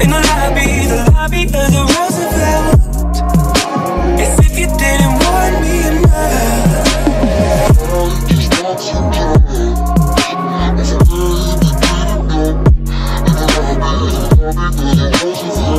in the lobby of the Roosevelt, as if you didn't want me enough. All you just got to know is I really didn't know. In the lobby of the Roosevelt.